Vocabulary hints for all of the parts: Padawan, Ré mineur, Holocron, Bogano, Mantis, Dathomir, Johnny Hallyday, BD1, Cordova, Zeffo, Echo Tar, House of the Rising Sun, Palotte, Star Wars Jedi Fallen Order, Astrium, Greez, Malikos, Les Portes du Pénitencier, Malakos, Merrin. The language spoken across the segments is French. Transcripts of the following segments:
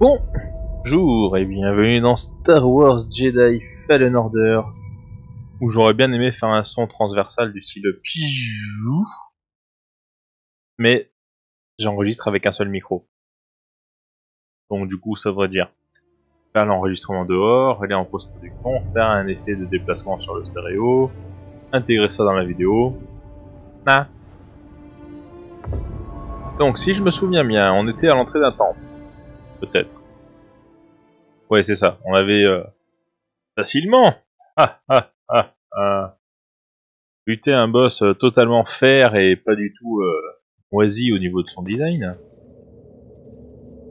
Bonjour et bienvenue dans Star Wars Jedi Fallen Order, où j'aurais bien aimé faire un son transversal du style Pijou, mais j'enregistre avec un seul micro. Donc du coup ça voudrait dire faire l'enregistrement dehors, aller en post-production, faire un effet de déplacement sur le stéréo, intégrer ça dans la vidéo. Ah. Donc si je me souviens bien, on était à l'entrée d'un temple. Peut-être. Ouais, c'est ça. On avait facilement buté un boss totalement fer et pas du tout moisi au niveau de son design.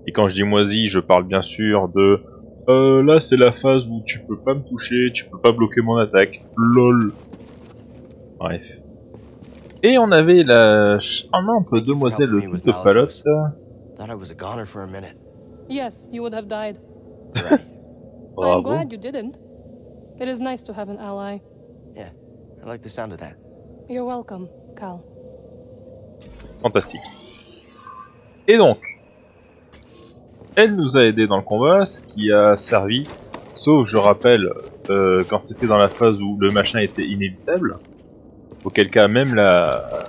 Et quand je dis moisi, je parle bien sûr de là c'est la phase où tu peux pas me toucher, tu peux pas bloquer mon attaque. LOL. Bref. Et on avait la charmante demoiselle de Palotte. Yes, you would have died. Right. I'm glad you didn't. It is nice to have an ally. Yeah, I like the sound of that. You're welcome, Cal. Fantastique. Et donc, elle nous a aidé dans le combat, ce qui a servi, sauf je rappelle, quand c'était dans la phase où le machin était inévitable, auquel cas même la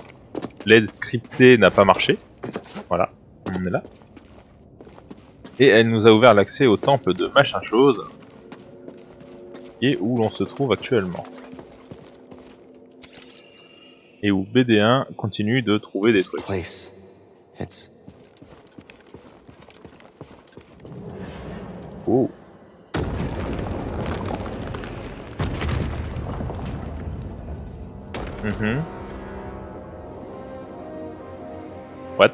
l'aide scriptée n'a pas marché. Voilà, on est là. Et elle nous a ouvert l'accès au temple de machin chose, et où l'on se trouve actuellement. Et où BD1 continue de trouver des trucs. Oh. What?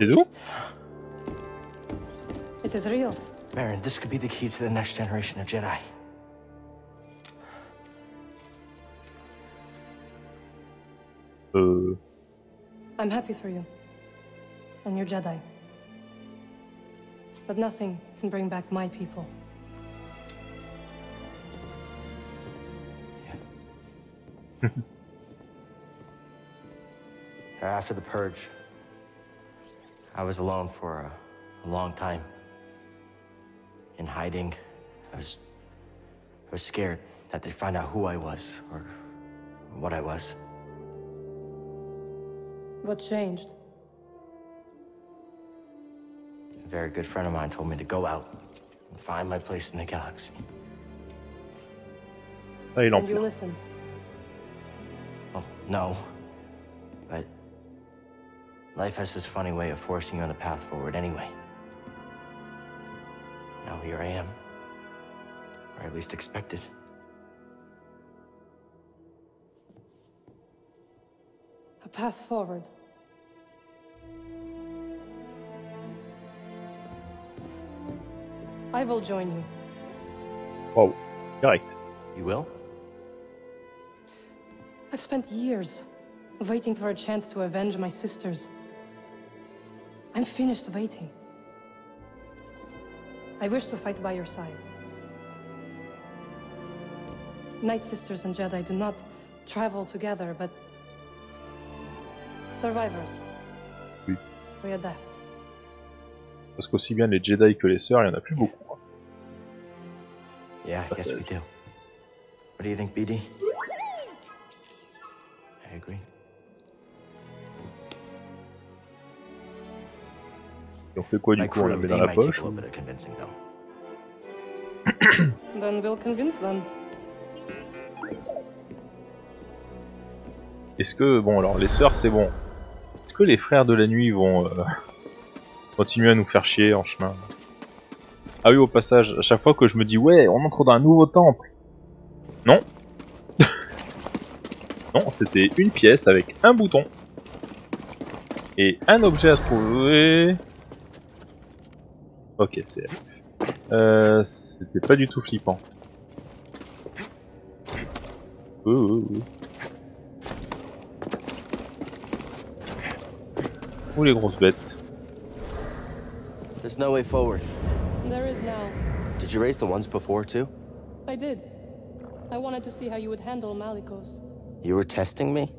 C'est d'où? It is real. Merrin, this could be the key to the next generation of Jedi. I'm happy for you and your Jedi, but nothing can bring back my people. After the purge, I was alone for a long time. In hiding, I was scared that they'd find out who I was or what I was. What changed? A very good friend of mine told me to go out and find my place in the galaxy. Did you listen? Well, no. But life has this funny way of forcing you on the path forward anyway. Now here I am. Or at least expected. A path forward. I will join you. Oh, right. You will? I've spent years waiting for a chance to avenge my sisters. I'm finished waiting. I wish to fight by your side. Night Sisters and Jedi do not travel together, but survivors. Oui. We adapt. Parce qu'aussi bien les Jedi que les sœurs, il y en a plus beaucoup. Yeah, I guess we do. What do you think, BD? I agree. Et on fait quoi du coup? On la met dans la poche. Est-ce que, bon alors les sœurs c'est bon. Est-ce que les frères de la nuit vont continuer à nous faire chier en chemin? Ah oui, au passage, à chaque fois que je me dis ouais on entre dans un nouveau temple. Non. Non, c'était une pièce avec un bouton. Et un objet à trouver. Ok, c'est... c'était pas du tout flippant. Ouh les grosses bêtes. There's no way forward. There is now. Did Did you raise the ones before, too? I did. I wanted to see how you would handle Malikos. You were testing me?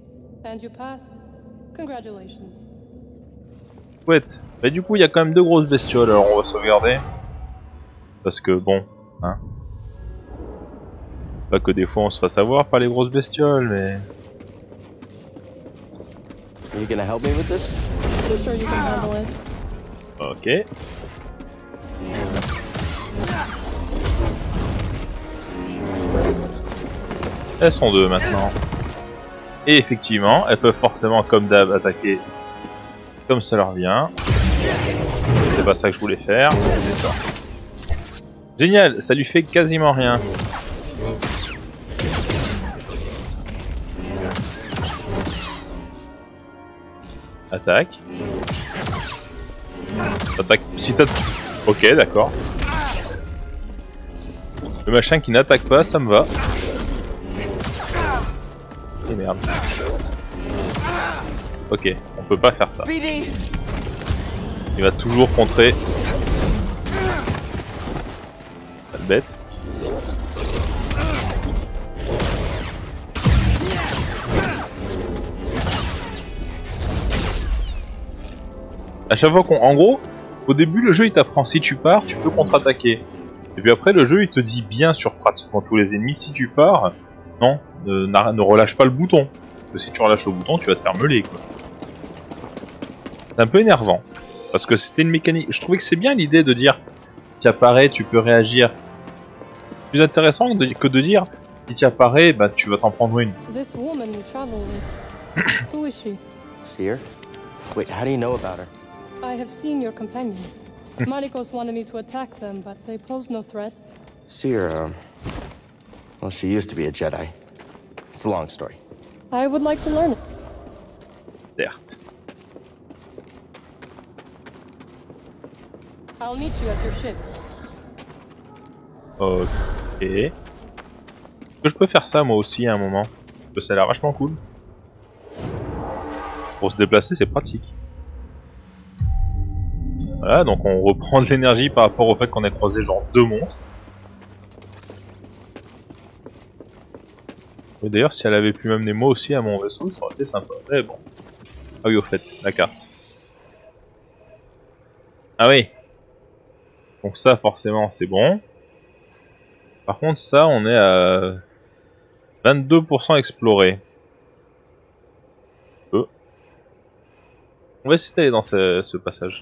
And you passed. Congratulations. Ouais. Mais du coup, il y a quand même deux grosses bestioles, alors on va sauvegarder. Parce que bon, hein. Pas que des fois on se fasse avoir par les grosses bestioles, mais. Are you gonna help me with this? I'm sure you can handle it. Ok. Elles sont deux maintenant. Et effectivement, elles peuvent forcément, comme d'hab, attaquer comme ça leur vient. C'est pas ça que je voulais faire, c'est ça. Génial, ça lui fait quasiment rien. Attaque. Attaque. Si t'as. Ok, d'accord. Le machin qui n'attaque pas, ça me va. Et merde. Ok, on peut pas faire ça. Il va toujours contrer. Sale bête. À chaque fois qu'on. En gros, au début, le jeu il t'apprend si tu pars, tu peux contre-attaquer. Et puis après, le jeu il te dit bien sur pratiquement tous les ennemis si tu pars. Non, ne relâche pas le bouton. Parce que si tu relâches le bouton, tu vas te faire meuler, quoi. C'est un peu énervant. Parce que c'était une mécanique. Je trouvais que c'est bien l'idée de dire tu apparais, tu peux réagir. C'est plus intéressant que de dire si tu apparais, bah tu vas t'en prendre une. This woman you travel with. Who is she? Seer? Wait, how do you know about her? I have seen your companions. Malikos wanted me to attack them, but they posed no threat. Seer, well, she used to be a Jedi. It's a long story. I would like to learn it. Certes. I'll meet you at your ship. Ok. Est-ce que je peux faire ça moi aussi à un moment? Parce que ça a l'air vachement cool. Pour se déplacer, c'est pratique. Voilà, donc on reprend de l'énergie par rapport au fait qu'on ait croisé genre deux monstres. Et d'ailleurs, si elle avait pu m'amener moi aussi à mon vaisseau, ça aurait été sympa. Mais bon. Ah oui, au fait, la carte. Ah oui. Donc ça, forcément, c'est bon. Par contre, ça, on est à 22% exploré. Peu. On va essayer d'aller dans ce passage.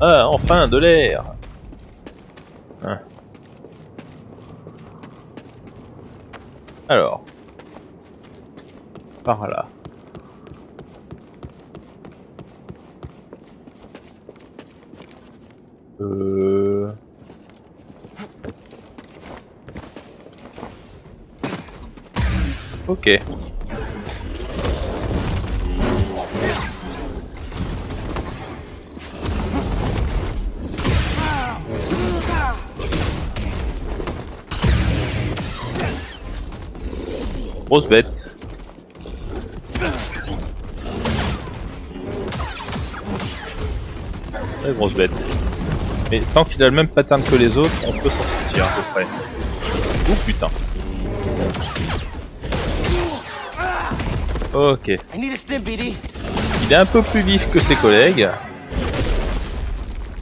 Ah, enfin, de l'air. Ah. Alors, par là. Ok. Grosse bête. Très grosse bête. Mais tant qu'il a le même pattern que les autres, on peut s'en sortir à peu près. Oh putain. Ok. Il est un peu plus vif que ses collègues.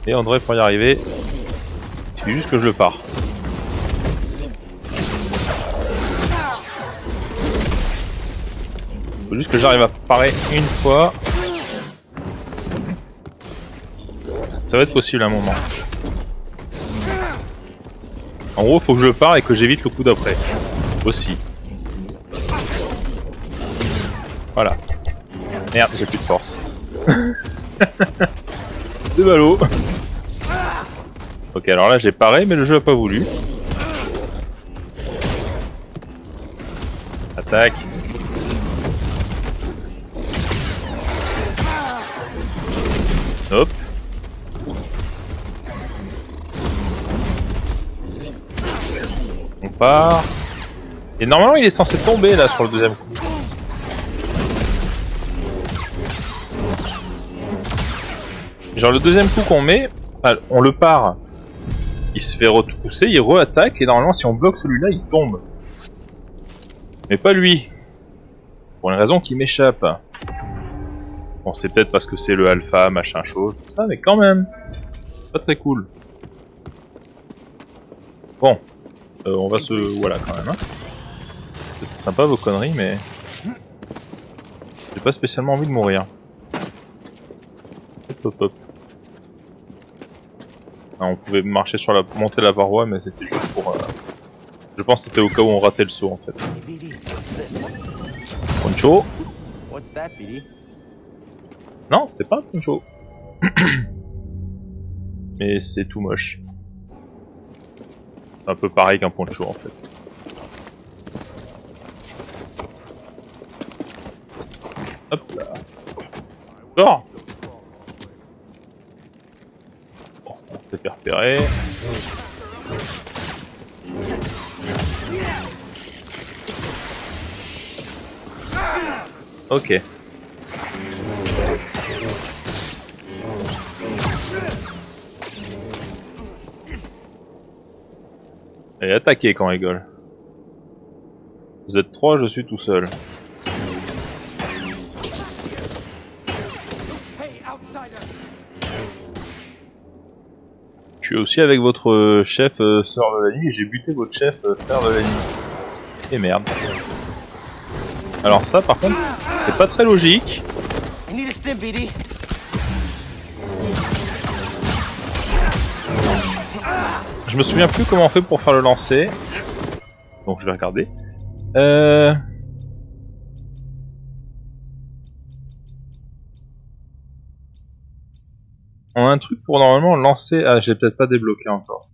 Et on devrait pour y arriver. C'est juste que je le pars. Faut juste que j'arrive à parer une fois. Ça va être possible à un moment. En gros, faut que je pare et que j'évite le coup d'après. Aussi. Voilà. Merde, j'ai plus de force. C'est ballot. Ok, alors là j'ai paré, mais le jeu a pas voulu. Attaque. Hop. On part. Et normalement il est censé tomber là sur le deuxième coup. Genre le deuxième coup qu'on met, on le part, il se fait repousser, il re-attaque, et normalement si on bloque celui-là, il tombe. Mais pas lui. Pour une raison qui m'échappe. Bon, c'est peut-être parce que c'est le alpha, machin chose, tout ça, mais quand même. Pas très cool. Bon. On va se... Voilà, quand même. Hein. C'est sympa vos conneries, mais... J'ai pas spécialement envie de mourir. Hop, hop. Non, on pouvait marcher sur la... monter la paroi, mais c'était juste pour... Je pense que c'était au cas où on ratait le saut, en fait. Poncho. Non, c'est pas un poncho. Mais c'est tout moche. C'est un peu pareil qu'un poncho, en fait. Hop là. Sors. Bon, on s'est fait repérer. Ok. Et attaquez quand on rigole. Vous êtes trois, je suis tout seul. Je suis aussi avec votre chef sœur de la nuit, j'ai buté votre chef frère de la nuit. Et merde. Alors ça par contre, c'est pas très logique. Je me souviens plus comment on fait pour faire le lancer. Donc je vais regarder. On a un truc pour normalement lancer... Ah, j'ai peut-être pas débloqué encore.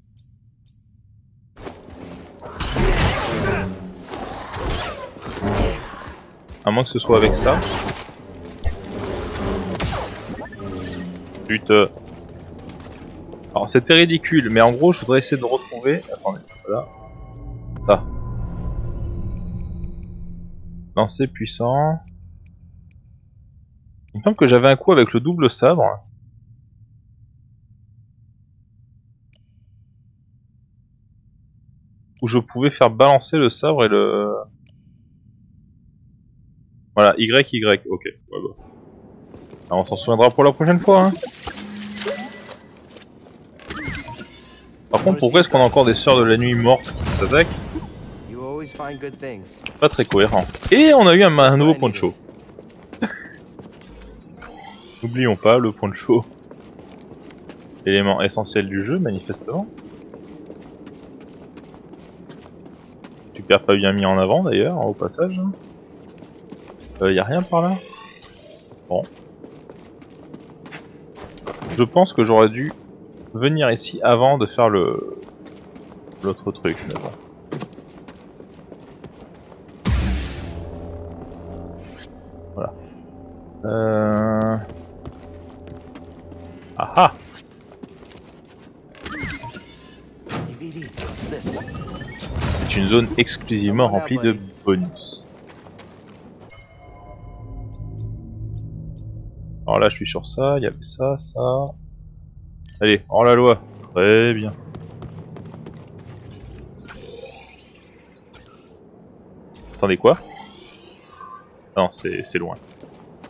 À moins que ce soit avec ça. Putain. Alors c'était ridicule, mais en gros je voudrais essayer de retrouver... Attendez, c'est pas là. Ça. Lancer puissant. Il me semble que j'avais un coup avec le double sabre. Où je pouvais faire balancer le sabre et le... Voilà, Y, ok. Ouais, bah. Alors on s'en souviendra pour la prochaine fois. Hein. Par contre, pourquoi est-ce qu'on a encore des sœurs de la nuit mortes qui nous attaquent? Pas très cohérent. Et on a eu un nouveau poncho. N'oublions pas le poncho. Élément essentiel du jeu, manifestement. Super pas bien mis en avant d'ailleurs, au passage. Y a rien par là? Bon. Je pense que j'aurais dû venir ici avant de faire le l'autre truc. Mais bon. Voilà. Aha. C'est une zone exclusivement remplie de bonus. Alors là je suis sur ça, il y avait ça, ça... Allez, hors la loi. Très bien. Attendez quoi? Non, c'est loin.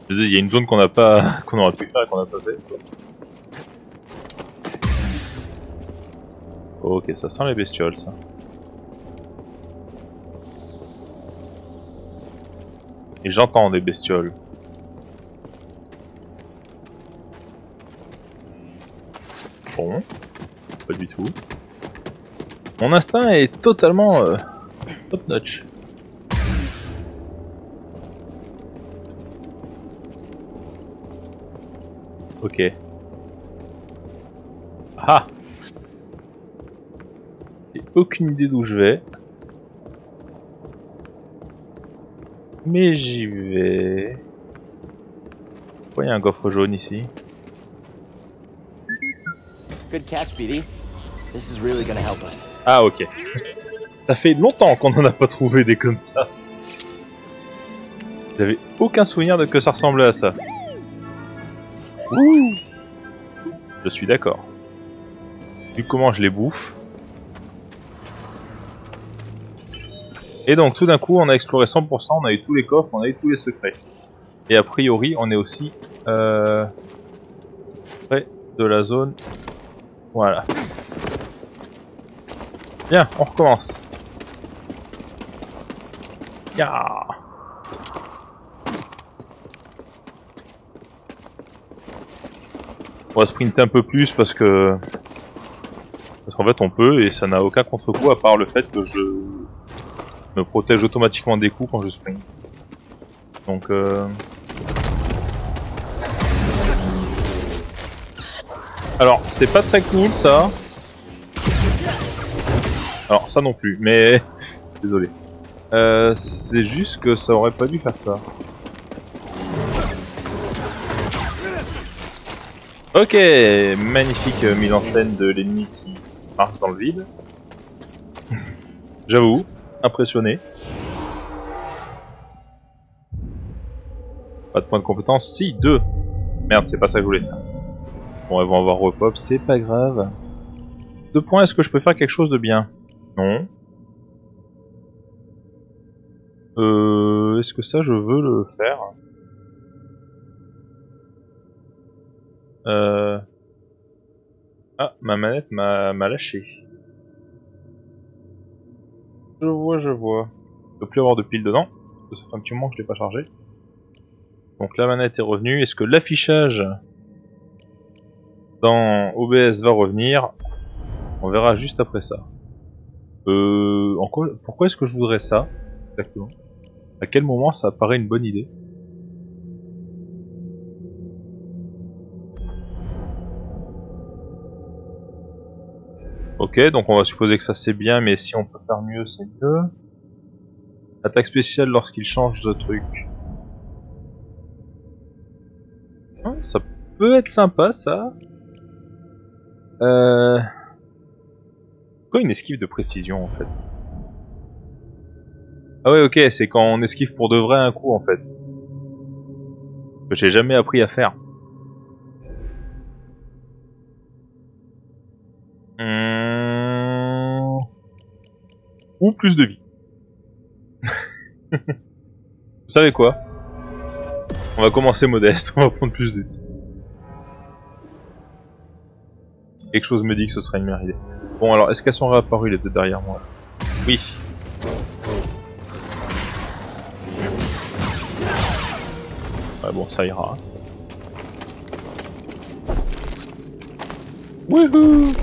Je veux dire, il y a une zone qu'on n'a pas... qu'on aurait pu faire et qu'on n'a pas fait. Ok, ça sent les bestioles ça. Et j'entends des bestioles. Bon, pas du tout. Mon instinct est totalement top notch. Ok. Ah. J'ai aucune idée d'où je vais. Mais j'y vais. Pourquoi il y a un coffre jaune ici? Good catch, BD. This is really gonna help us. Ah ok. Ça fait longtemps qu'on n'en a pas trouvé des comme ça. J'avais aucun souvenir de que ça ressemblait à ça. Ouh. Je suis d'accord. vu comment je les bouffe. Et donc tout d'un coup on a exploré 100%, on a eu tous les coffres, on a eu tous les secrets. Et a priori on est aussi près de la zone. Voilà. Bien, on recommence. Yeah. On va sprinter un peu plus parce que... Parce qu'en fait on peut et ça n'a aucun contre-coup à part le fait que je me protège automatiquement des coups quand je spring. Donc Alors c'est pas très cool ça. Alors ça non plus, mais... Désolé. C'est juste que ça aurait pas dû faire ça. Ok, magnifique mise en scène de l'ennemi qui marche dans le vide. J'avoue, impressionné. Pas de point de compétence, si, 2. Merde, c'est pas ça que je voulais faire. Bon, elles vont avoir repop, c'est pas grave. 2 points, est-ce que je peux faire quelque chose de bien? Non. Est-ce que ça je veux le faire? Ah, ma manette m'a lâché. Je vois. Il ne peut plus avoir de pile dedans. Ça fait un petit moment que je ne l'ai pas chargé. Donc la manette est revenue. Est-ce que l'affichage dans OBS va revenir? On verra juste après ça. Pourquoi est-ce que je voudrais ça exactement? À quel moment ça apparaît une bonne idée? Ok, donc on va supposer que ça c'est bien, mais si on peut faire mieux, c'est mieux. Attaque spéciale lorsqu'il change de truc. Ça peut être sympa, ça. Pourquoi une esquive de précision, en fait? Ah ouais, ok, c'est quand on esquive pour de vrai un coup, en fait. Que j'ai jamais appris à faire. Ou plus de vie. Vous savez quoi? On va commencer modeste, on va prendre plus de vie. Quelque chose me dit que ce serait une meilleure idée. Bon alors, est-ce qu'elles sont réapparues les deux derrière moi? Oui. Ouais bon, ça ira. Wouhou!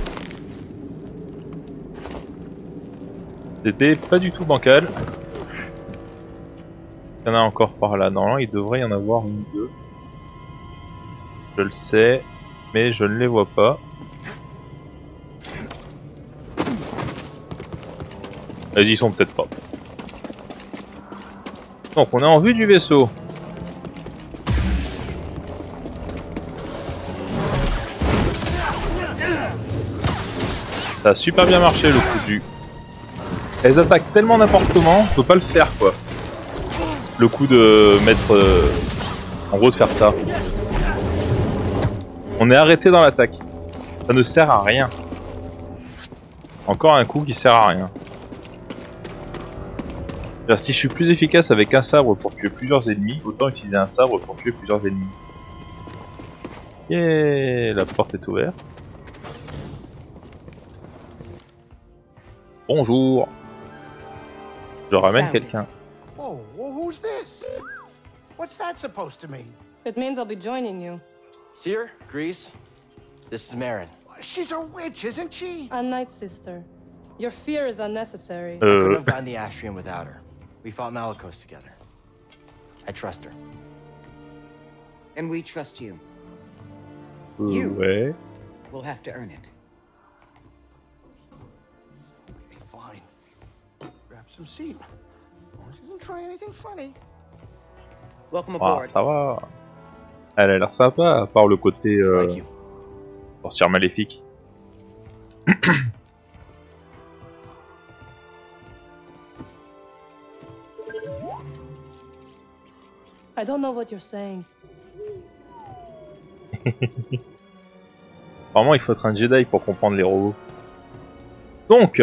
C'était pas du tout bancal. Il y en a encore par là. Normalement, il devrait y en avoir une ou deux. Je le sais, mais je ne les vois pas. Ils y sont peut-être pas. Donc, on est en vue du vaisseau. Ça a super bien marché le coup du... Elles attaquent tellement n'importe comment, on peut pas le faire quoi. Le coup de mettre... En gros de faire ça. On est arrêté dans l'attaque. Ça ne sert à rien. Encore un coup qui sert à rien. Alors, si je suis plus efficace avec un sabre pour tuer plusieurs ennemis, autant utiliser un sabre pour tuer plusieurs ennemis. Yeah, la porte est ouverte. Bonjour. Je ramène quelqu'un. Oh, who's this? What's that supposed to mean? It means I'll be joining you. See her, Greez? This is Merrin. She's a witch, isn't she? A night sister. Your fear is unnecessary. I couldn't have gotten the Astrium without her. We fought Malakos together. I trust her. And we trust you. You will have to earn it. Fine. Grab some seat. Ah, ça va. Elle a l'air sympa, à part le côté sorcière maléfique. I don't know what you're saying. Apparemment, il faut être un Jedi pour comprendre les robots. Donc,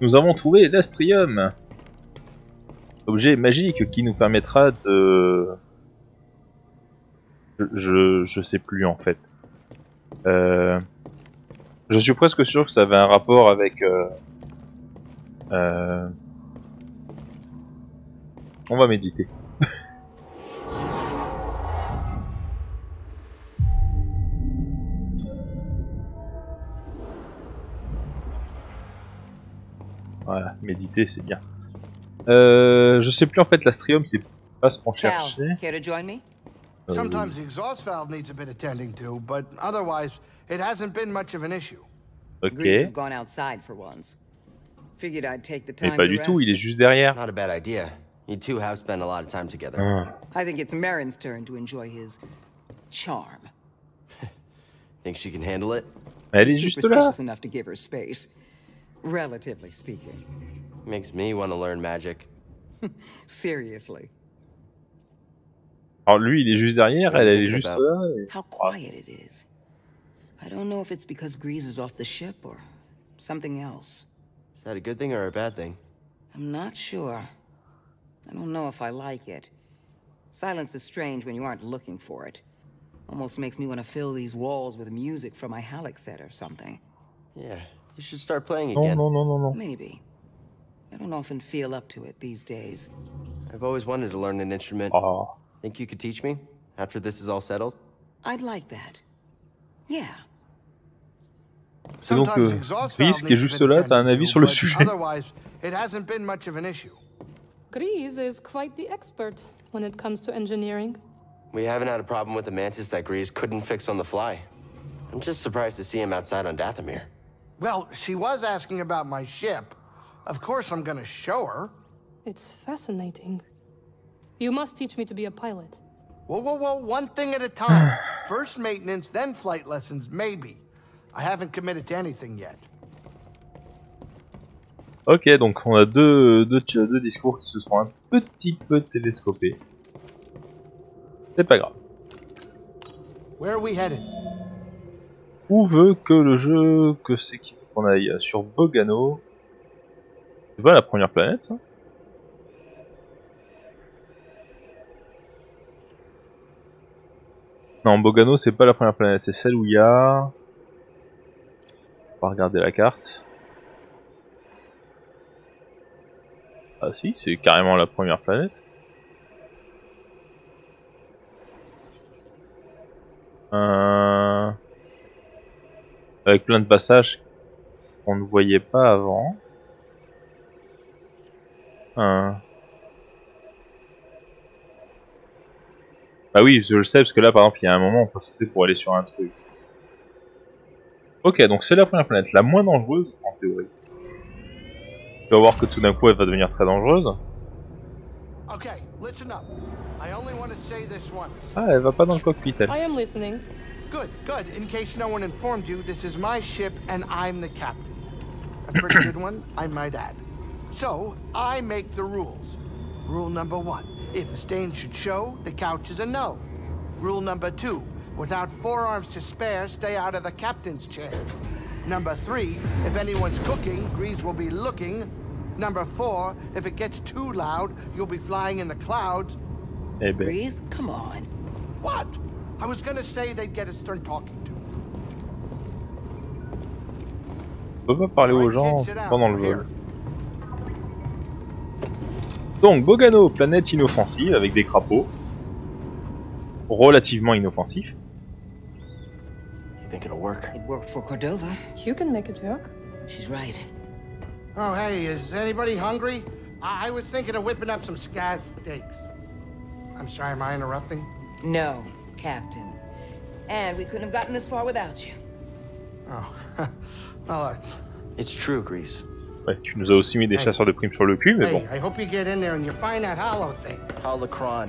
nous avons trouvé l'Astrium. Objet magique qui nous permettra de... Je sais plus en fait. Je suis presque sûr que ça avait un rapport avec... On va méditer. Voilà, méditer c'est bien. Je sais plus en fait, l'Astrium c'est pas ce qu'on cherchait. Sometimes the exhaust valve needs a bit of tending to, but otherwise it hasn't been much of an issue. OK. Greez has gone outside for once. Figured I'd take the time. Mais pas du tout, il est juste derrière. Not a bad idea. You two have spent a lot of time together. I think it's Merrin's turn to enjoy his charm. Think she can handle it? Elle est juste là. Enough to give her space, relatively speaking. Makes me want to learn magic. Seriously. Alors lui, il est juste derrière, elle, elle est juste là. Et... How quiet it is. I don't know if it's because Greez is off the ship or something else. Is that a good thing or a bad thing? I'm not sure. I don't know if I like it. Silence is strange when you aren't looking for it. Almost makes me want to fill these walls with music from my Halic set or something. Yeah, you should start playing again. No. Maybe. I don't often feel up to it these days. I've always wanted to learn an instrument. Oh. Think you could teach me after this is all settled? I'd like that. Yeah. C'est donc Greez qui est juste là, t'as un avis sur le sujet. Greez is quite the expert when it comes to engineering. We haven't had a problem with the Mantis that Greez couldn't fix on the fly. I'm just surprised to see him outside on Dathomir. Well, she was asking about my ship. Of course I'm gonna show her. It's fascinating. You must teach me to be a pilot. Whoa, one thing at a time. First maintenance, then flight lessons, maybe. I haven't committed to anything yet. Ok, donc on a deux discours qui se sont un petit peu télescopés. C'est pas grave. Where are we headed? Où veut que le jeu, que c'est qu'on aille sur Bogano? C'est pas la première planète, hein? Non, Bogano, c'est pas la première planète, c'est celle où il y a... On va regarder la carte. Ah si, c'est carrément la première planète. Avec plein de passages qu'on ne voyait pas avant. Bah oui, je le sais, parce que là, par exemple, il y a un moment, on peut sauter pour aller sur un truc. Ok, donc c'est la première planète, la moins dangereuse, en théorie. Tu vas voir que tout d'un coup, elle va devenir très dangereuse. Ah, elle va pas dans le cockpit, elle. Good. In case no one informed you, this is my ship and I'm the captain. A pretty good one, I might add. So, I make the rules. Rule number one. If a stain should show, the couch is a no. Rule number two, without forearms to spare, stay out of the captain's chair. Number three, if anyone's cooking, Greez will be looking. Number four, if it gets too loud, you'll be flying in the clouds. Hey, Greez, come on. What? I was gonna say they'd get a stern talking to. On peut pas parler aux gens pendant le vol. Donc, Bogano, planète inoffensive avec des crapauds. Relativement inoffensif. You think it'll work? It worked for Cordova. You can make it work. She's right. Oh hey, is anybody hungry? I was thinking of whipping up some skaz steaks. I'm sorry, am I interrupting? No, Captain. And we couldn't have gotten this far without you. Oh, well, it's true, Greez. Ouais, tu nous as aussi mis des chasseurs de primes sur le cul, mais bon. I hope you get in there and you find that hollow thing. Holocron.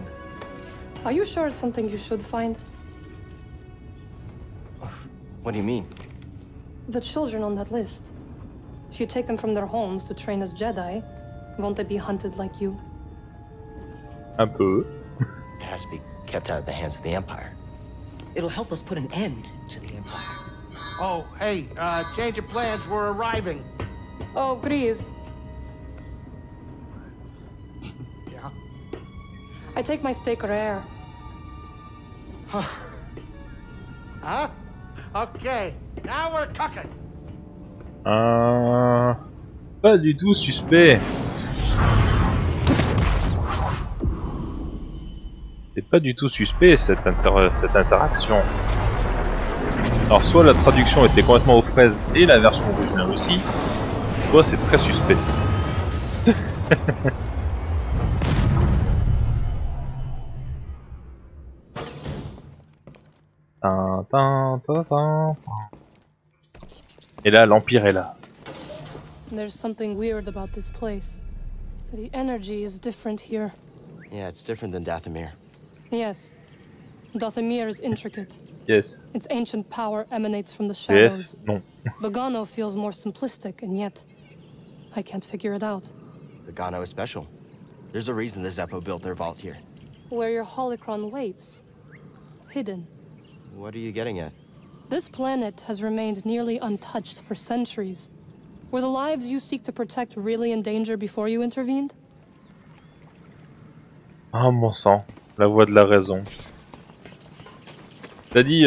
Are you sure it's something you should find? What do you mean? The children on that list. If you take them from their homes to train as Jedi, won't they be hunted like you? Un peu. It has to be kept out of the hands of the Empire. It'll help us put an end to the Empire. Oh, hey, change of plans, we're arriving. Oh, Greez. Yeah? I take my steak rare. Huh? Okay, now we're cooking. Pas du tout suspect. C'est pas du tout suspect cette interaction. Alors soit la traduction était complètement aux fraises et la version originale aussi, soit c'est très suspect. Et là, l'Empire est là. There's something weird about this place. The energy is different here. Yeah, it's different than Dathomir. Yes. Dathomir is intricate. Yes. Its ancient power emanates from the shadows. Yes. Non. Bogano feels more simplistic, and yet I can't figure it out. Bogano is special. There's a reason the Zeffo built their vault here. Where your Holocron waits. Hidden. What are you getting at? This planet has remained nearly untouched for centuries. Were the lives you seek to protect really in danger before you intervened? Ah, mon sang, la voix de la raison. T'as dit,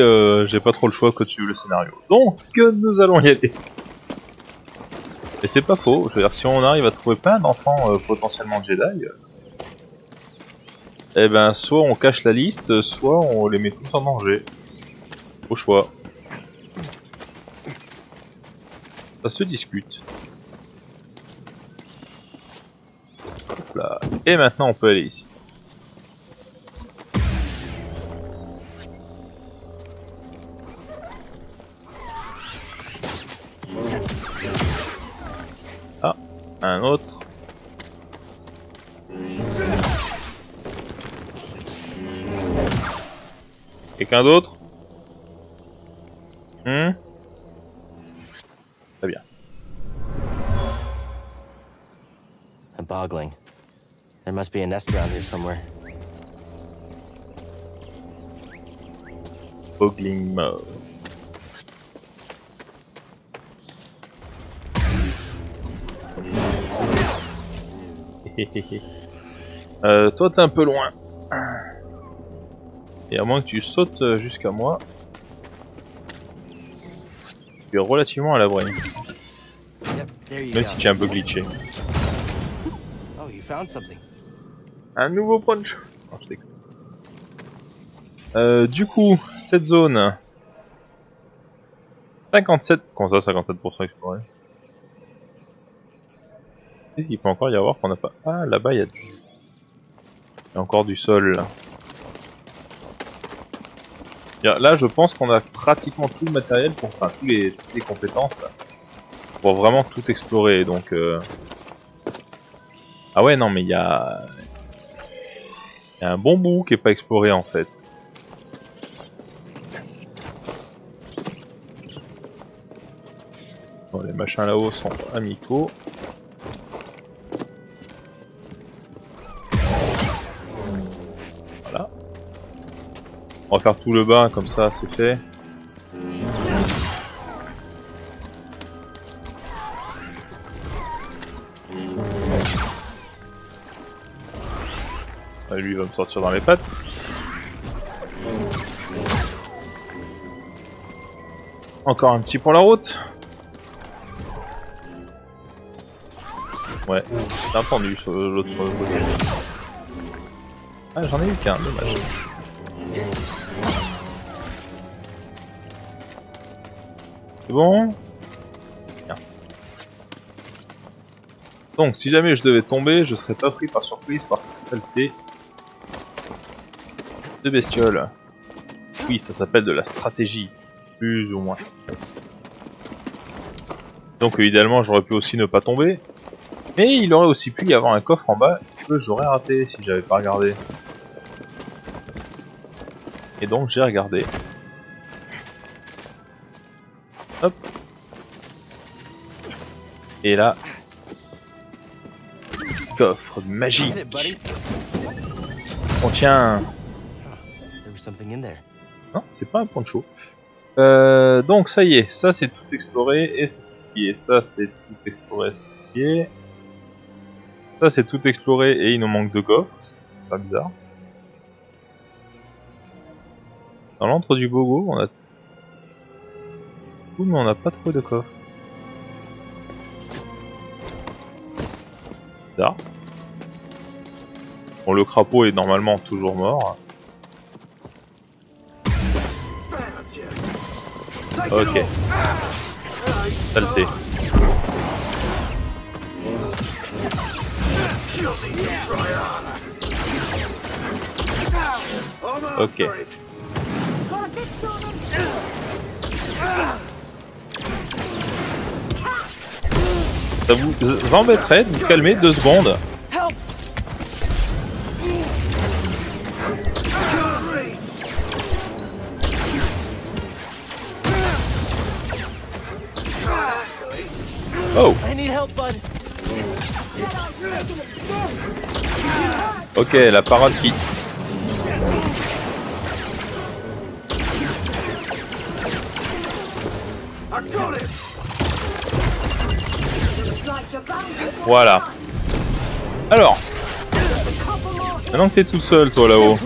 j'ai pas trop le choix que tu veux le scénario. Donc, nous allons y aller. Et c'est pas faux. Je veux dire, si on arrive à trouver plein d'enfants potentiellement Jedi, eh ben, soit on cache la liste, soit on les met tous en danger. Au choix. Ça se discute. Hop là. Et maintenant, on peut aller ici. Un autre. Quelqu'un d'autre? Très bien. I'm boggling. There must be a nest around here somewhere. Boggling mode. Toi t'es un peu loin. Et à moins que tu sautes jusqu'à moi, tu es relativement à l'abri. Même si tu es un peu glitché. Un nouveau punch. Oh, je déconne. Du coup, cette zone 57. Comment ça 57% explorée? Il peut encore y avoir qu'on n'a pas. Ah, là-bas il y a du. Il y a encore du sol là. Là je pense qu'on a pratiquement tout le matériel pour. Enfin, toutes les compétences pour vraiment tout explorer. Donc. Ah ouais, non, mais il y a. Il y a un bon bout qui n'est pas exploré en fait. Bon, les machins là-haut sont amicaux. On va faire tout le bas, comme ça c'est fait. Ah, lui il va me sortir dans les pattes. Encore un petit pour la route. Ouais, c'est un pendu sur l'autre côté. Ah, j'en ai eu qu'un, dommage. C'est bon. Bien. Donc si jamais je devais tomber, je serais pas pris par surprise par cette saleté de bestioles. Oui, ça s'appelle de la stratégie, plus ou moins. Donc idéalement j'aurais pu aussi ne pas tomber, mais il aurait aussi pu y avoir un coffre en bas que j'aurais raté si j'avais pas regardé. Et donc j'ai regardé. Hop. Et là, coffre magique. Contient. Non, c'est pas un poncho. Donc ça y est, ça c'est tout exploré et c'est tout qui est. Ça c'est tout exploré, c'est tout qui est. Ça c'est tout exploré et il nous manque deux coffres, c'est pas bizarre. Dans l'antre du Bogo, on a tout, mais on n'a pas trouvé de coffre. Bizarre. Bon, le crapaud est normalement toujours mort. Ok. Saleté. Ok. Ça vous embêterait de vous calmer 2 secondes. Oh. Ok, la parole qui... Voilà. Alors, maintenant que t'es tout seul, toi là-haut.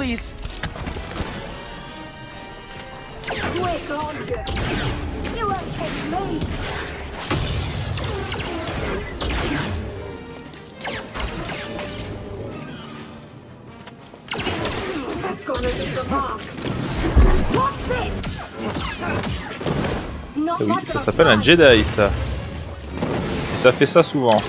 Ah oui, ça s'appelle un Jedi, ça. Et ça fait ça souvent.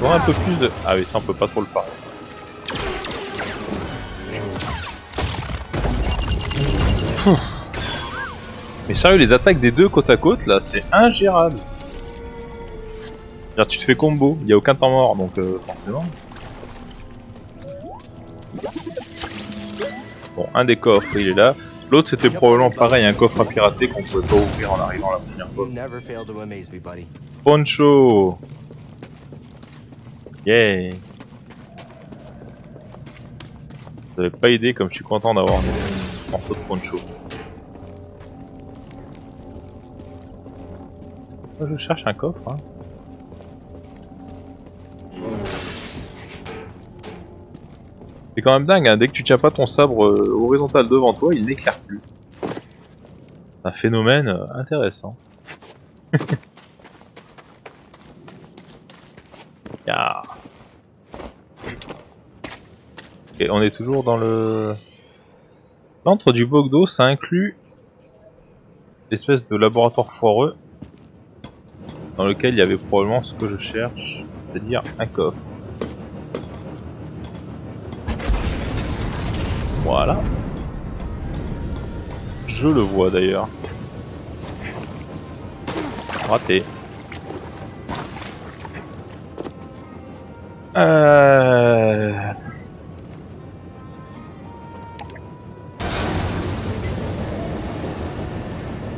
Bon, un peu plus de... Ah oui, ça on peut pas trop le parler. Mais sérieux, les attaques des deux côte à côte, là, c'est ingérable. Tu te fais combo, il n'y a aucun temps mort, donc forcément. Bon, un des coffres, il est là. L'autre, c'était probablement pareil, un coffre à pirater qu'on pouvait pas ouvrir en arrivant la première fois. Poncho. Yeah. Vous n'avez pas idée comme je suis content d'avoir un morceau de poncho. Moi, je cherche un coffre, hein. C'est quand même dingue, hein. Dès que tu tiens pas ton sabre horizontal devant toi, il n'éclaire plus. Un phénomène intéressant. Yeah. Et on est toujours dans le... L'antre du Bogdo, ça inclut l'espèce de laboratoire foireux dans lequel il y avait probablement ce que je cherche, c'est-à-dire un coffre. Voilà. Je le vois d'ailleurs. Raté.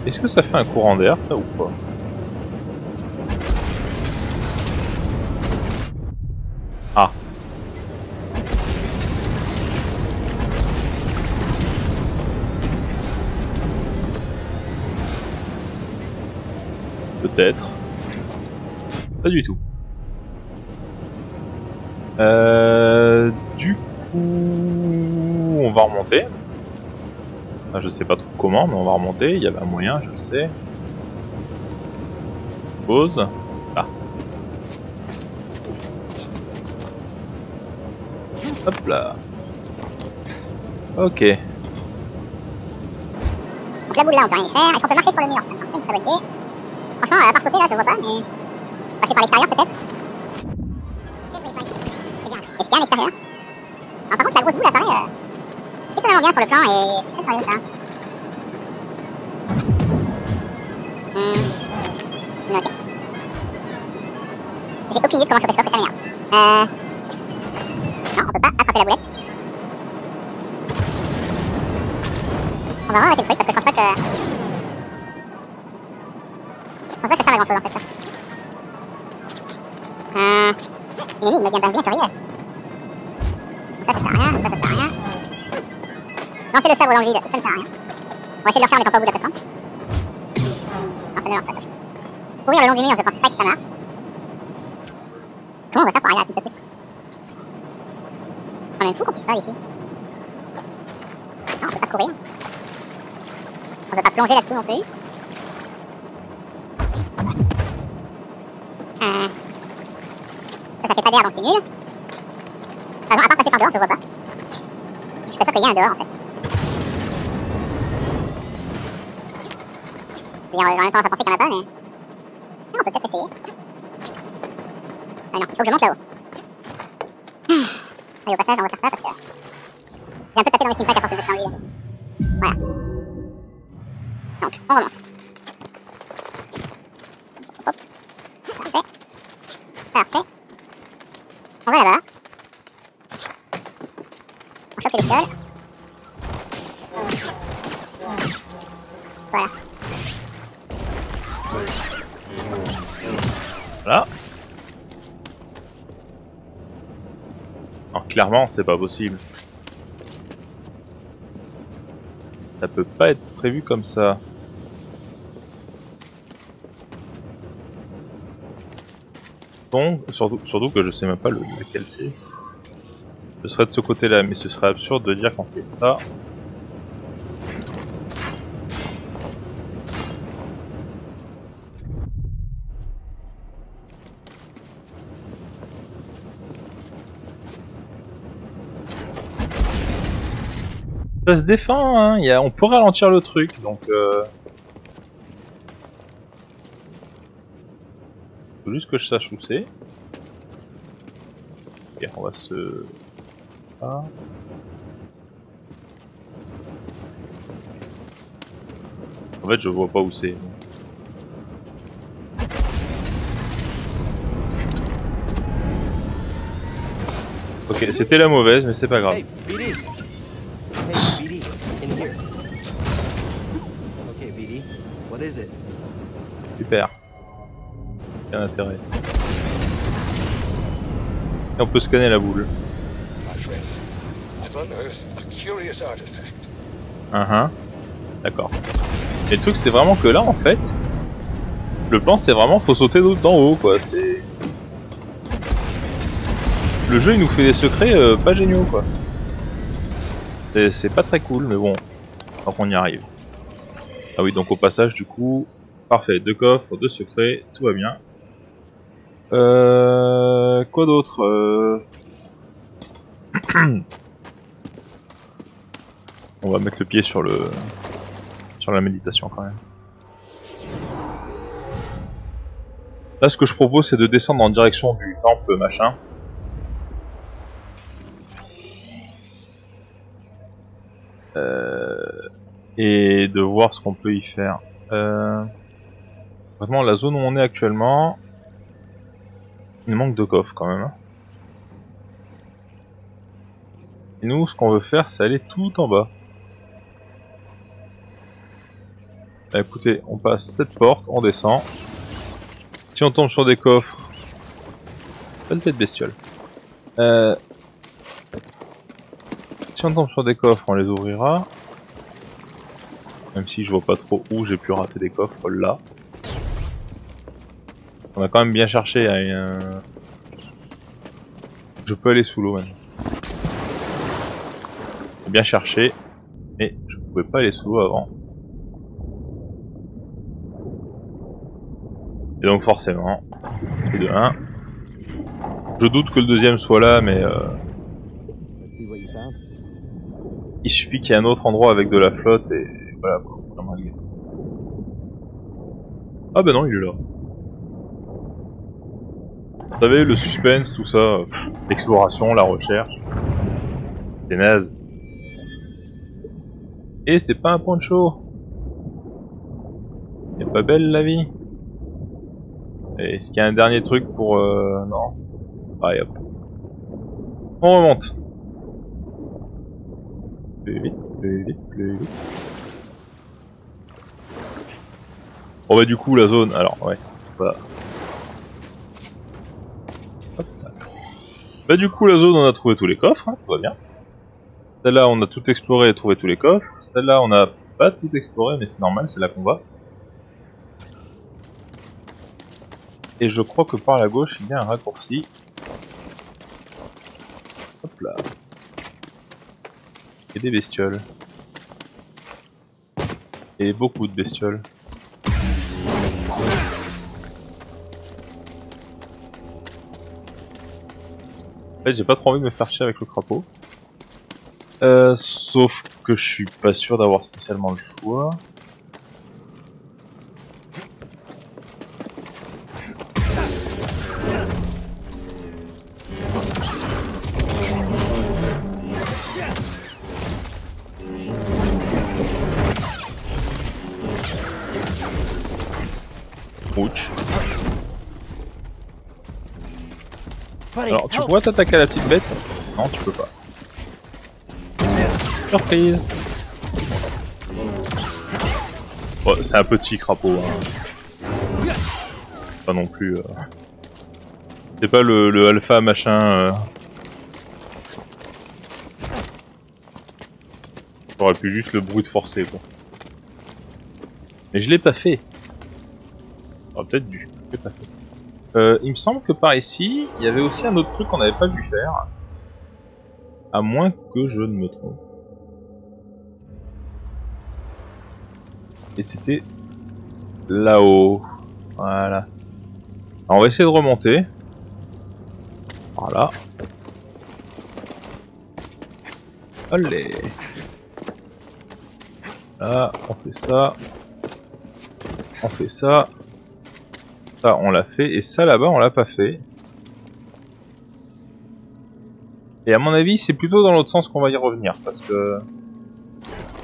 Est-ce que ça fait un courant d'air ça ou pas? Ah. Peut-être. Pas du tout. Du coup, on va remonter. Enfin, je sais pas trop comment, mais on va remonter. Il y avait un moyen, je sais. Pause. Ah. Hop là. Ok. La boule là, on peut rien faire. Est-ce qu'on peut marcher sur le mur? C'est une très bonne idée. Franchement, à part sauter là, je vois pas, mais... Passer par l'extérieur, peut-être? Est-ce qu'il y a un extérieur? Ah, par contre, la grosse boule apparaît... C'est étonnamment bien sur le plan, et... C'est très curieux, ça. Ok. J'ai aucune idée de comment choper ce coffre, c'est ça, merde. Non, on peut pas attraper la boulette. On va arrêter le truc, parce que je pense pas que... Je pense pas que ça va grand chose en fait ça. Il me devient bien curieux. l'arbre dans le vide, ça ne sert à rien. On va essayer de le faire en étant pas au bout de la plateforme. Non, ça ne lance pas. Courir le long du mur, je pense pas que ça marche. Comment on va faire pour arriver à tout ce truc? C'est quand même fou qu'on puisse pas ici. Non, on peut pas courir. On peut pas plonger là-dessous non plus. Ça fait pas d'air donc c'est nul. Ah non, à part passer par dehors, je vois pas. Je suis pas sûr qu'il y ait un dehors en fait. J'ai en même temps à penser qu'il y en a pas, mais. Non, on peut peut-être essayer. Ah non, il faut que je monte là-haut. Allez, au passage, on va faire ça parce que. J'ai un peu tapé dans les steampacks à force de me faire en lui. Voilà. Donc, on remonte. Hop. Parfait. Parfait. On va là-bas. On chope les bestioles. Voilà. Voilà. Alors clairement, c'est pas possible. Ça peut pas être prévu comme ça. Donc, surtout que je sais même pas lequel c'est. Ce serait de ce côté-là, mais ce serait absurde de dire qu'on fait ça. Ça se défend, hein, on peut ralentir le truc, donc... Faut juste que je sache où c'est. Ok, on va se... Ah. En fait, je vois pas où c'est. Ok, c'était la mauvaise, mais c'est pas grave. Hey BD, in here. Ok BD, what is it? Super. Aucun intérêt. Et on peut scanner la boule. D'accord. Et le truc c'est vraiment que là en fait, le plan c'est vraiment faut sauter d'en haut quoi. C'est le jeu il nous fait des secrets pas géniaux quoi. C'est pas très cool mais bon, tant qu'on y arrive. Ah oui donc au passage du coup, parfait, 2 coffres, 2 secrets, tout va bien. Quoi d'autre On va mettre le pied sur le la méditation quand même. Là ce que je propose c'est de descendre en direction du temple machin. Et de voir ce qu'on peut y faire. Vraiment la zone où on est actuellement, il manque de coffres quand même. Et nous, ce qu'on veut faire, c'est aller tout en bas. Bah, écoutez, on passe cette porte, on descend. Si on tombe sur des coffres... Belle tête bestiole. Si on tombe sur des coffres, on les ouvrira. Même si je vois pas trop où j'ai pu rater des coffres, là. On a quand même bien cherché à une... Je peux aller sous l'eau maintenant. Bien cherché, mais je pouvais pas aller sous l'eau avant. Et donc forcément, c'est de 1. Je doute que le deuxième soit là, mais il suffit qu'il y ait un autre endroit avec de la flotte et voilà. Ah bah non, il est là. Vous savez, le suspense, tout ça, l'exploration, la recherche, c'est naze. Et c'est pas un poncho. C'est pas belle la vie. Est-ce qu'il y a un dernier truc pour... Non. Ah, hop. On remonte. Plus vite, plus vite, plus vite. Bon bah du coup la zone... Alors ouais. Voilà. Hop. Bah du coup la zone on a trouvé tous les coffres, hein, tout va bien. Celle-là, on a tout exploré et trouvé tous les coffres. Celle-là, on n'a pas tout exploré, mais c'est normal, c'est là qu'on va. Et je crois que par la gauche, il y a un raccourci. Hop là. Et des bestioles. Et beaucoup de bestioles. En fait, j'ai pas trop envie de me faire chier avec le crapaud. Sauf que je suis pas sûr d'avoir spécialement le choix. Alors, tu pourrais t'attaquer à la petite bête? Non, tu peux pas. Surprise! Bon, c'est un petit crapaud, hein. Pas non plus. C'est pas le alpha machin. J'aurais pu juste le brute forcer, quoi. Mais je l'ai pas fait. J'aurais peut-être dû. Je l'ai pas fait. Il me semble que par ici, il y avait aussi un autre truc qu'on n'avait pas vu faire. À moins que je ne me trompe. Et c'était là-haut. Voilà. Alors on va essayer de remonter. Par là. Allez. Là, on fait ça. On fait ça. Ça on l'a fait, et ça là-bas on l'a pas fait. Et à mon avis c'est plutôt dans l'autre sens qu'on va y revenir, parce que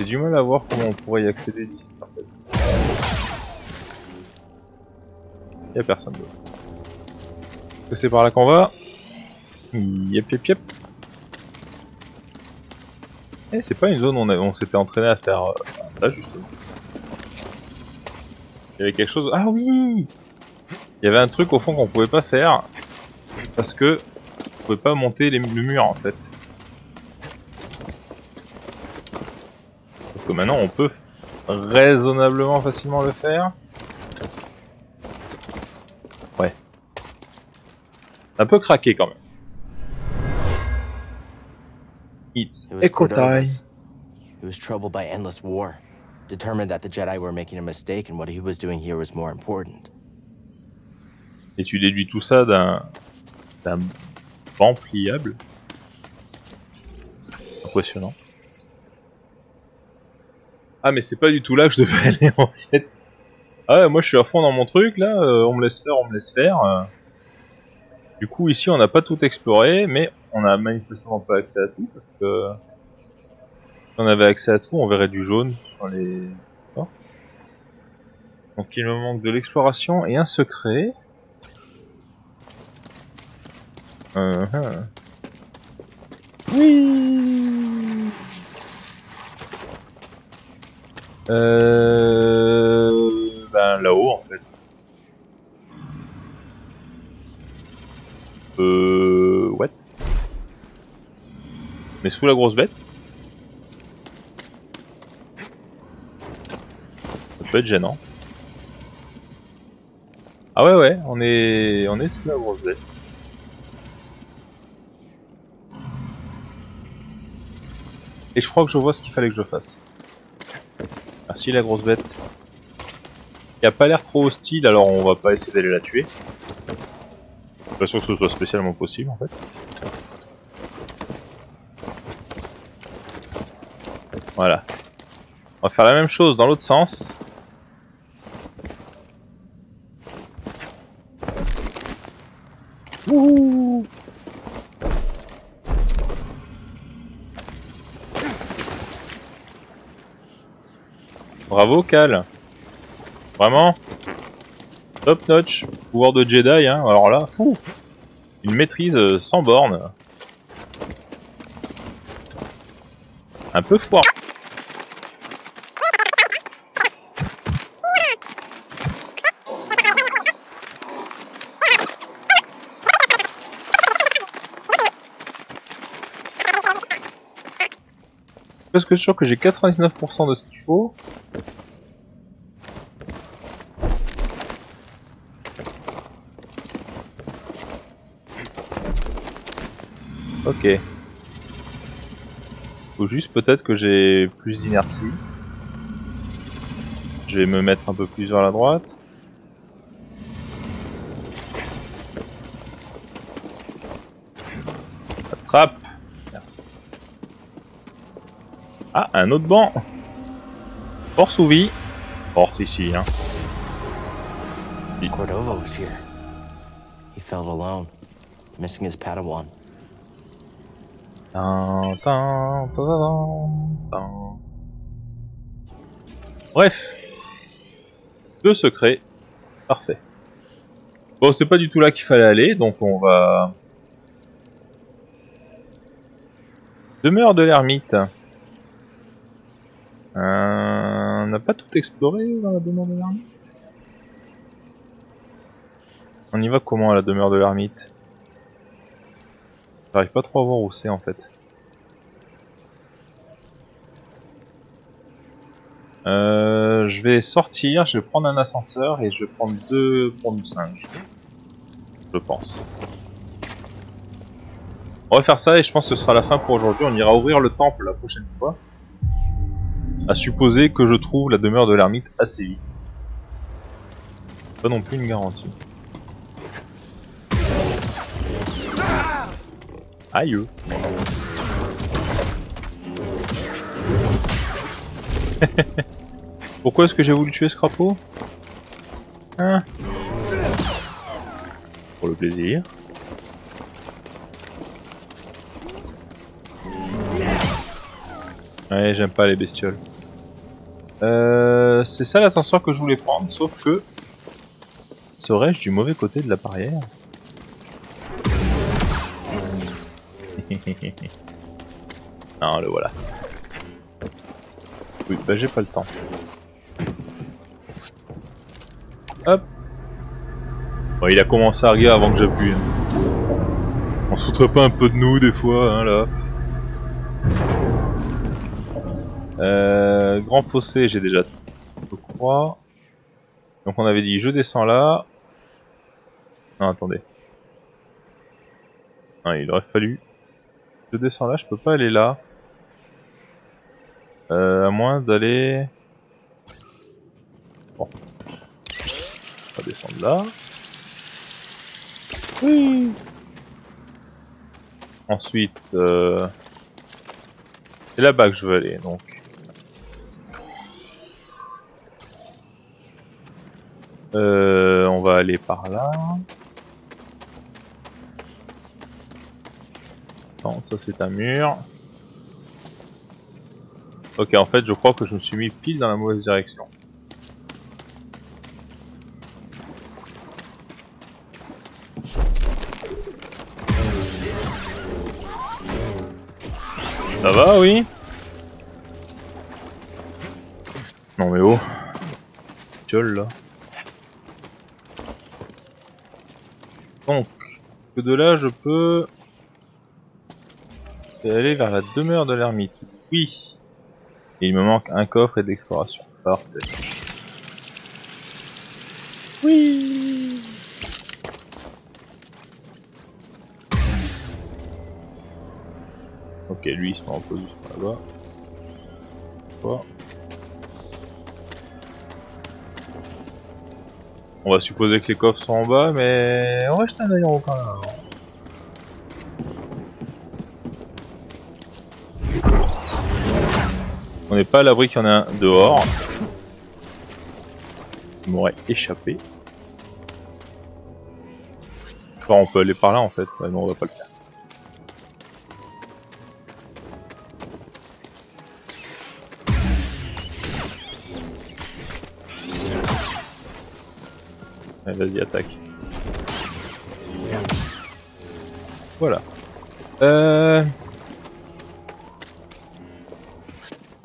j'ai du mal à voir comment on pourrait y accéder d'ici. Y'a personne d'autre. Est-ce que c'est par là qu'on va? Yep yep yep. Eh c'est pas une zone où on s'était entraîné à faire ça justement. Il y avait quelque chose... Ah oui! Il y avait un truc au fond qu'on pouvait pas faire parce que on pouvait pas monter le mur en fait. Parce que maintenant on peut raisonnablement facilement le faire. Ouais. Un peu craqué quand même. It's Echo Tar. He was troubled by endless war, determined that the Jedi were making a mistake and what he was doing here was more important. Et tu déduis tout ça d'un banc pliable. Impressionnant. Ah mais c'est pas du tout là que je devais aller en fait. Ah ouais, moi je suis à fond dans mon truc là, on me laisse faire, on me laisse faire. Du coup ici on n'a pas tout exploré, mais on a manifestement pas accès à tout, parce que si on avait accès à tout on verrait du jaune dans les... Oh. Donc il me manque de l'exploration et un secret. Oui. Ben là-haut en fait. Ouais. Mais sous la grosse bête. Ça peut être gênant. Ah ouais ouais, on est sous la grosse bête. Et je crois que je vois ce qu'il fallait que je fasse. Merci la grosse bête. Il a pas l'air trop hostile, alors on va pas essayer d'aller la tuer. Je suis pas sûr que ce soit spécialement possible en fait. Voilà. On va faire la même chose dans l'autre sens. Wouhou! Bravo Cal. Vraiment top notch. Pouvoir de Jedi hein, alors là, fou. Une maîtrise sans borne. Un peu foire. presque sûr que j'ai 99% de ce qu'il faut. Ok. Faut juste peut-être que j'ai plus d'inertie. Je vais me mettre un peu plus vers la droite. Attrape. Merci. Ah, un autre banc. Force ou vie? Force ici, hein. Cordova was here. He felt alone, missing his Padawan. Bref, 2 secrets, parfait. Bon, c'est pas du tout là qu'il fallait aller, donc on va... Demeure de l'ermite. On n'a pas tout exploré dans la demeure de l'ermite. On y va comment à la demeure de l'ermite? J'arrive pas trop à voir où c'est en fait. Je vais sortir, je vais prendre un ascenseur et je vais prendre 2 ponts de singe. Je pense. On va faire ça et je pense que ce sera la fin pour aujourd'hui. On ira ouvrir le temple la prochaine fois. À supposer que je trouve la demeure de l'ermite assez vite. Pas non plus une garantie. Aïe. Pourquoi est-ce que j'ai voulu tuer ce crapaud? Hein? Pour le plaisir. Ouais, j'aime pas les bestioles. C'est ça l'ascenseur que je voulais prendre, sauf que... Serais-je du mauvais côté de la barrière? Non, le voilà. Oui, bah j'ai pas le temps. Hop. Bon, il a commencé à regarder avant que j'appuie. On se foutrait pas un peu de nous des fois, hein, là. Grand fossé, j'ai déjà, je crois. Donc on avait dit, je descends là. Non, attendez. Ah, il aurait fallu... Je descends là, je peux pas aller là. À moins d'aller... Bon. On va descendre là. Oui. Ensuite... C'est là-bas que je veux aller, donc... on va aller par là... Non, ça c'est un mur. Ok, en fait je crois que je me suis mis pile dans la mauvaise direction. Ça va, oui? Non mais oh, gueule là. Donc, que de là je peux... aller vers la demeure de l'ermite. Oui. Et il me manque un coffre et d'exploration. Parfait. Oui. Ok, lui il se met en position là-bas. Voilà. On va supposer que les coffres sont en bas, mais on va jeter un œil en haut quand même avant. On n'est pas à l'abri qu'il y en a un dehors. Il m'aurait échappé. Enfin, on peut aller par là en fait. Ouais, non, on va pas le faire. Allez, vas-y, attaque. Voilà.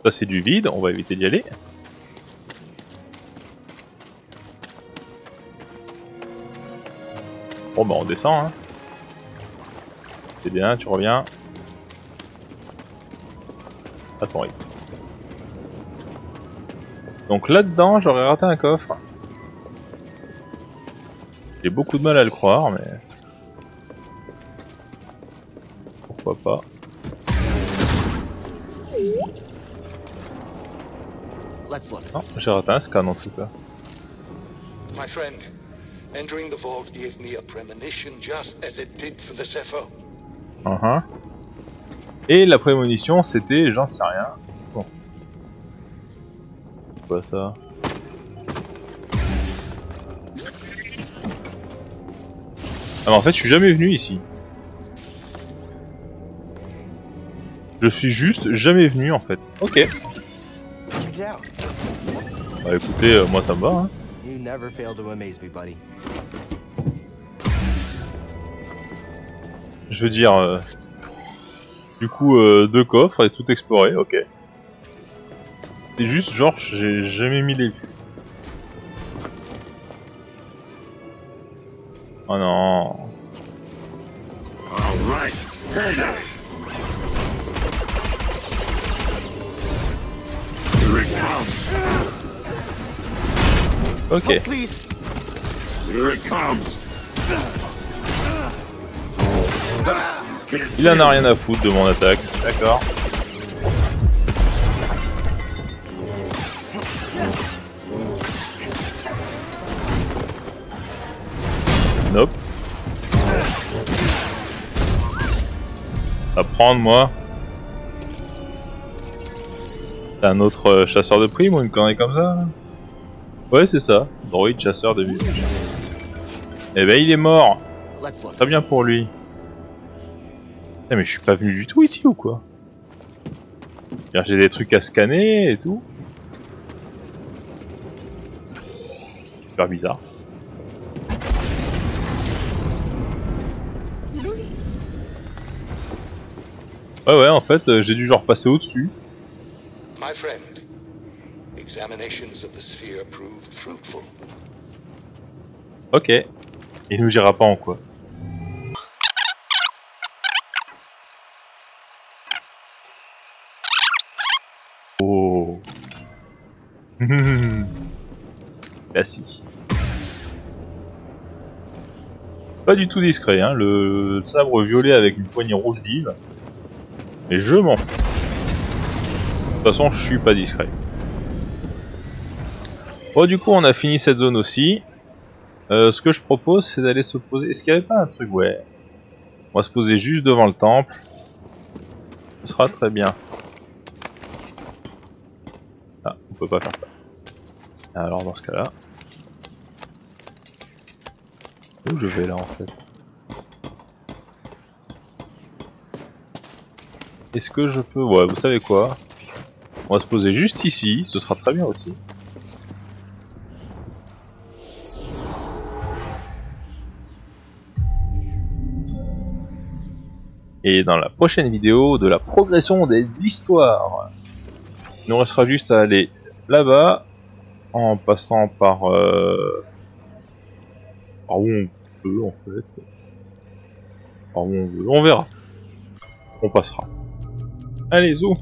Ça c'est du vide, on va éviter d'y aller. Bon bah on descend hein. C'est bien, tu reviens. Attends, oui. Donc là-dedans, j'aurais raté un coffre. J'ai beaucoup de mal à le croire, mais... pourquoi pas. Non, j'ai raté un scan en tout cas. My friend, entering the vault gave me a premonition just as it did for the Zeffo. Uh-huh. Et la prémonition, c'était, j'en sais rien. Bon. C'est quoi ça? Ah, mais en fait, je suis jamais venu ici. Je suis juste jamais venu en fait. Ok. Bah écoutez, moi ça me va. Hein. Je veux dire, du coup, deux coffres et tout explorer, ok. C'est juste, genre, j'ai jamais mis les... oh non. Ok. Il en a rien à foutre de mon attaque, d'accord. Nope. À prendre moi. T'es un autre chasseur de primes ou une connerie comme ça là? Ouais c'est ça, droïde chasseur de vie. Eh ben il est mort. Très bien pour lui. Putain mais je suis pas venu du tout ici ou quoi? J'ai des trucs à scanner et tout. Super bizarre. Ouais en fait j'ai dû genre passer au-dessus. Ok, il nous ira pas en quoi. Oh. Bah si. Pas du tout discret, hein, le sabre violet avec une poignée rouge vive. Et je m'en fous. De toute façon, je suis pas discret. Bon, du coup, on a fini cette zone aussi. Ce que je propose, c'est d'aller se poser... est-ce qu'il n'y avait pas un truc? Ouais. On va se poser juste devant le temple. Ce sera très bien. Ah, on peut pas faire ça. Alors, dans ce cas-là... où je vais là, en fait? Est-ce que je peux... ouais, vous savez quoi? On va se poser juste ici, ce sera très bien aussi. Et dans la prochaine vidéo de la progression des histoires, il nous restera juste à aller là-bas en passant par, par où on peut en fait, par où on veut, on verra, on passera. Allez zou.